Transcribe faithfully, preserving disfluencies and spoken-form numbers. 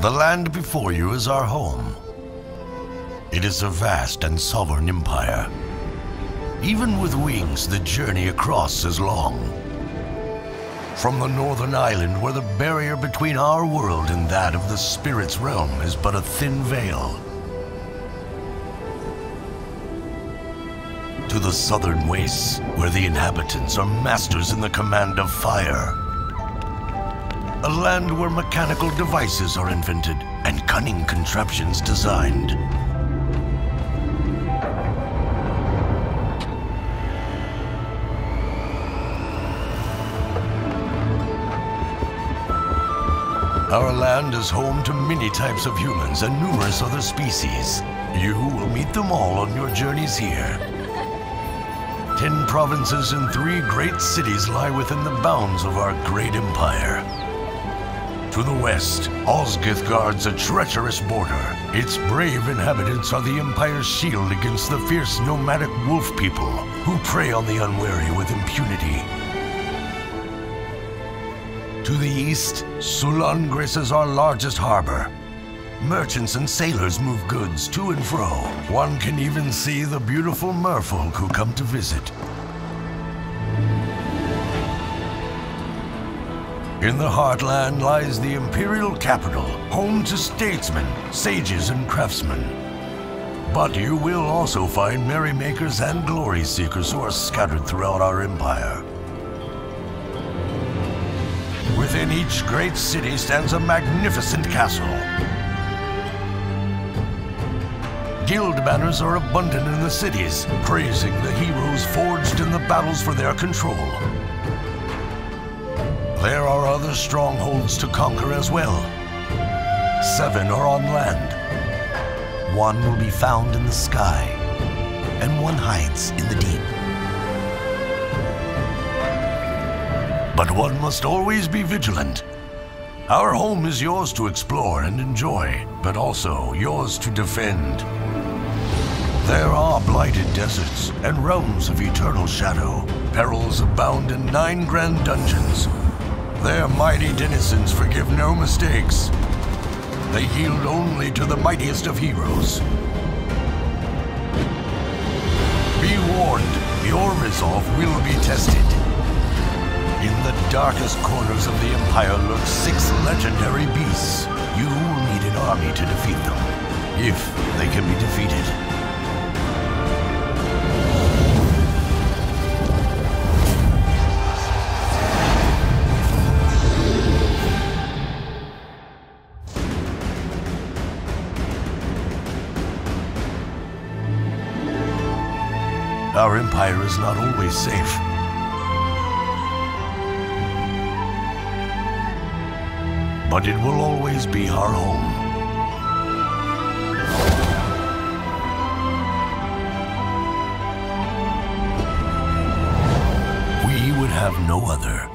The land before you is our home. It is a vast and sovereign empire. Even with wings, the journey across is long. From the northern island, where the barrier between our world and that of the spirit's realm is but a thin veil, to the southern wastes, where the inhabitants are masters in the command of fire. A land where mechanical devices are invented and cunning contraptions designed. Our land is home to many types of humans and numerous other species. You will meet them all on your journeys here. Ten provinces and three great cities lie within the bounds of our great empire. To the west, Osgith guards a treacherous border. Its brave inhabitants are the empire's shield against the fierce nomadic wolf people who prey on the unwary with impunity. To the east, Sulan graces our largest harbor. Merchants and sailors move goods to and fro. One can even see the beautiful merfolk who come to visit. In the heartland lies the imperial capital, home to statesmen, sages, and craftsmen. But you will also find merrymakers and glory seekers who are scattered throughout our empire. Within each great city stands a magnificent castle. Guild banners are abundant in the cities, praising the heroes forged in the battles for their control. There are other strongholds to conquer as well. Seven are on land. One will be found in the sky, and one hides in the deep. But one must always be vigilant. Our home is yours to explore and enjoy, but also yours to defend. There are blighted deserts and realms of eternal shadow. Perils abound in nine grand dungeons. Their mighty denizens forgive no mistakes. They yield only to the mightiest of heroes. Be warned, your resolve will be tested. In the darkest corners of the Empire lurk six legendary beasts. You will need an army to defeat them, if they can be defeated. Our Empire is not always safe. But it will always be our home. We would have no other.